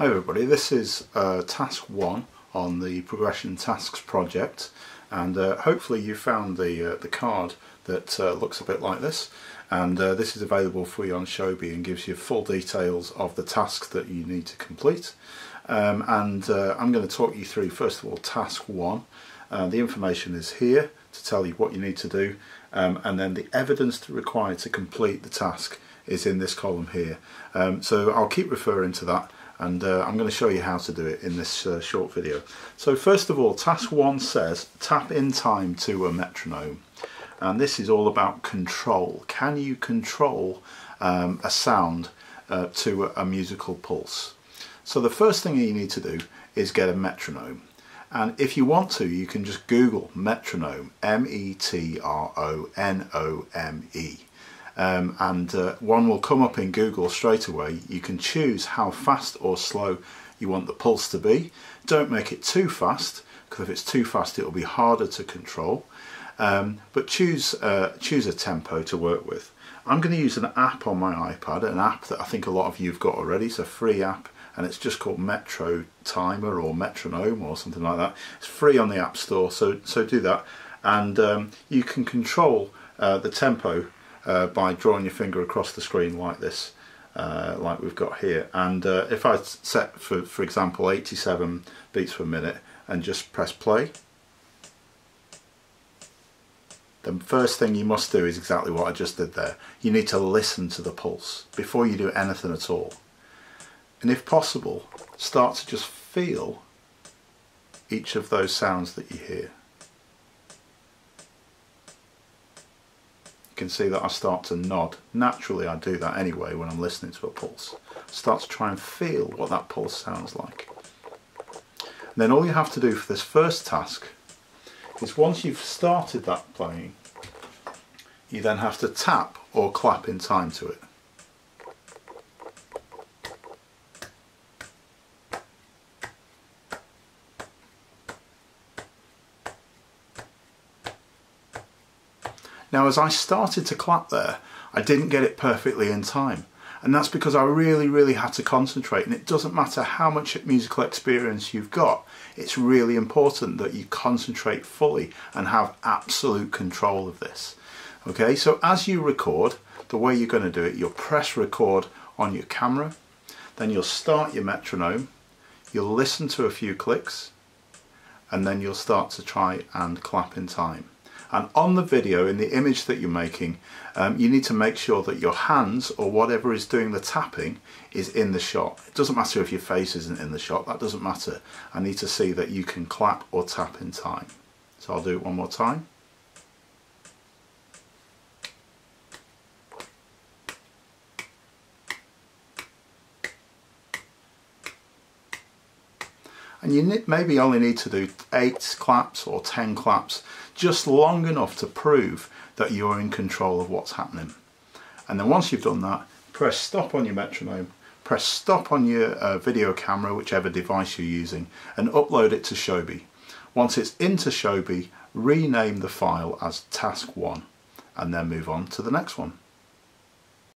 Hi everybody, this is task 1 on the Progression Tasks project, and hopefully you found the card that looks a bit like this, and this is available for you on Showbie and gives you full details of the task that you need to complete. I'm going to talk you through first of all task 1. The information is here to tell you what you need to do, and then the evidence required to complete the task is in this column here. So I'll keep referring to that, and I'm going to show you how to do it in this short video. So first of all, task 1 says tap in time to a metronome, and this is all about control. Can you control a sound to a musical pulse? So the first thing you need to do is get a metronome, and if you want to, you can just Google metronome, metronome. One will come up in Google straight away. You can choose how fast or slow you want the pulse to be. Don't make it too fast, because if it's too fast it will be harder to control, but choose a tempo to work with. I'm going to use an app on my iPad, an app that I think a lot of you've got already. It's a free app, and it's just called Metro Timer or Metronome or something like that. It's free on the App Store, so do that, and you can control the tempo by drawing your finger across the screen like this, like we've got here. And if I set for example 87 beats per minute and just press play, the first thing you must do is exactly what I just did there. You need to listen to the pulse before you do anything at all, and if possible start to just feel each of those sounds that you hear. Can see that I start to nod. Naturally I do that anyway when I'm listening to a pulse. Start to try and feel what that pulse sounds like. And then all you have to do for this first task is, once you've started that playing, you then have to tap or clap in time to it. Now, as I started to clap there, I didn't get it perfectly in time, and that's because I really had to concentrate. And it doesn't matter how much musical experience you've got, it's really important that you concentrate fully and have absolute control of this. Okay, so as you record, the way you're going to do it, you'll press record on your camera, then you'll start your metronome, you'll listen to a few clicks, and then you'll start to try and clap in time. And on the video, in the image that you're making, you need to make sure that your hands or whatever is doing the tapping is in the shot. It doesn't matter if your face isn't in the shot, that doesn't matter. I need to see that you can clap or tap in time. So I'll do it one more time. And you maybe only need to do 8 claps or 10 claps, just long enough to prove that you're in control of what's happening. And then once you've done that, press stop on your metronome, press stop on your video camera, whichever device you're using, and upload it to Showbie. Once it's into Showbie, rename the file as task 1, and then move on to the next one.